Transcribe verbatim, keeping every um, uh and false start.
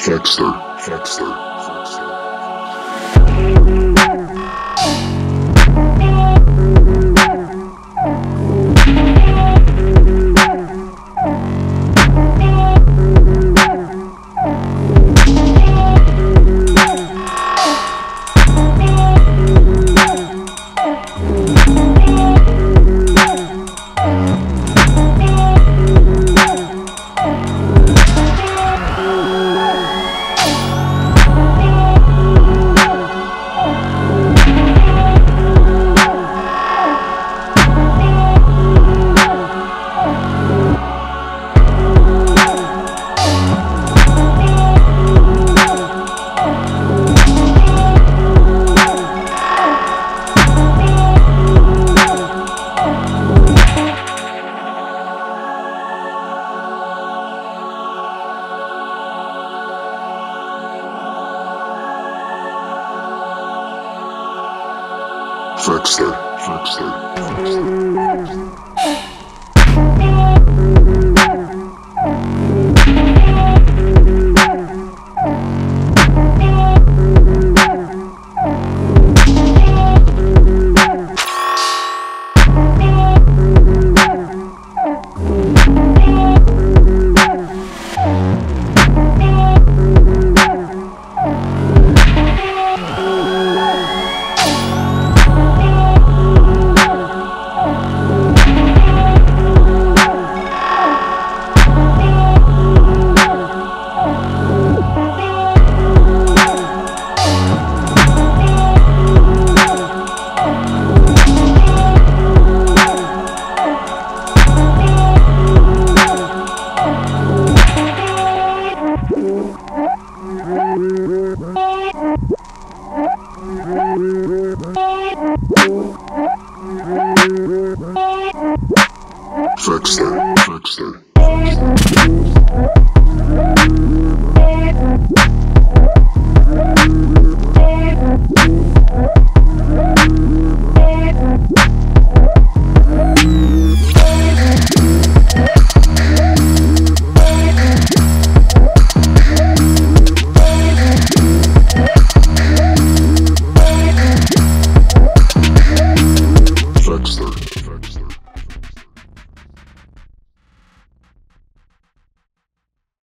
Fexther, Fexther. Fexther, Fexther, Fexther.